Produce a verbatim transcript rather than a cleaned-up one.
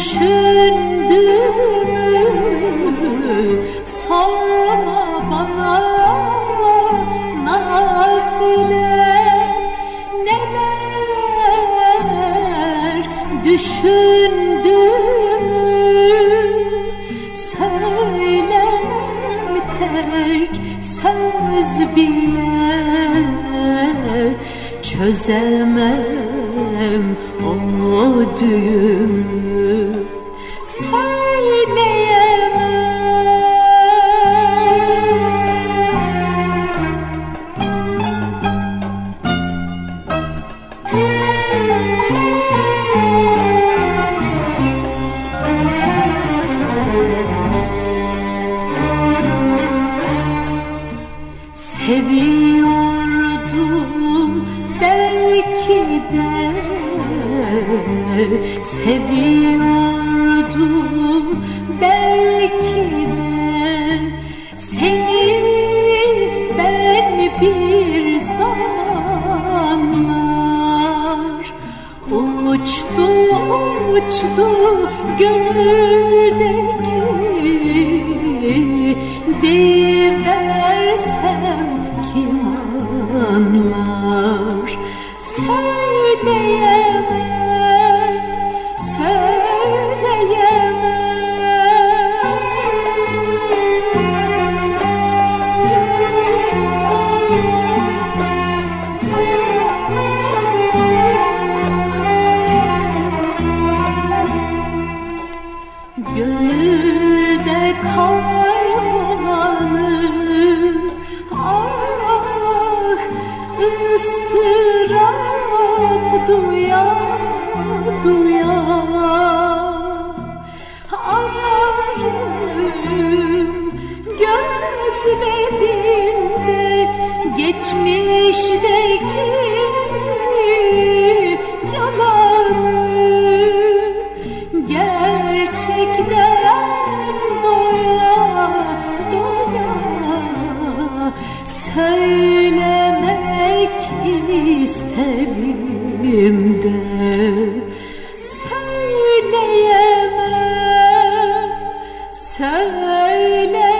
düşündüğümü sorma bana, nafile neler düşündüğümü söylemem tek söz bile, çözemem o düğümü seviyordum belki de, seviyordum belki de seni ben bir zamanlar. Uçtu uçtu gönüldeki deyiversem kim anlar, söyleyemem. Gönülde kaybolanı ah ıstırap duya duya ararım gözlerinde geçmişteki söylemek isterim de söyleyemem, söyle.